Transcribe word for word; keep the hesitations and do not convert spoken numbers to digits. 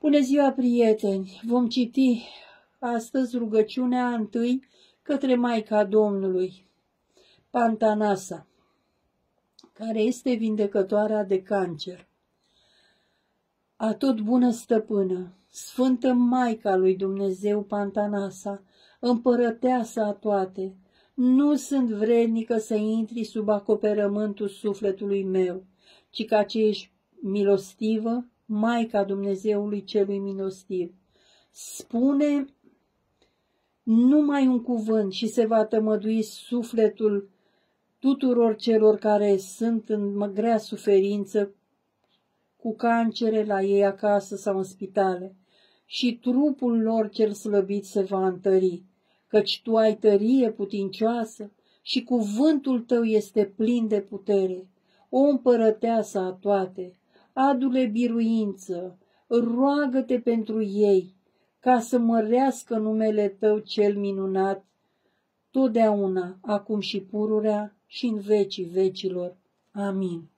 Bună ziua, prieteni! Vom citi astăzi rugăciunea întâi către Maica Domnului, Pantanassa, care este vindecătoarea de cancer. Atot bună stăpână, sfântă Maica lui Dumnezeu Pantanassa, împărăteasa a toate, nu sunt vrednică să intri sub acoperământul sufletului meu, ci ca ce ești milostivă, Maica Dumnezeului Celui Milostiv. Spune numai un cuvânt și se va tămădui sufletul tuturor celor care sunt în grea suferință cu cancere la ei acasă sau în spitale, și trupul lor cel slăbit se va întări, căci tu ai tărie putincioasă și cuvântul tău este plin de putere. O împărăteasă a toate, adu-le biruință, roagă-te pentru ei, ca să mărească numele tău cel minunat, totdeauna, acum și pururea și în vecii vecilor. Amin.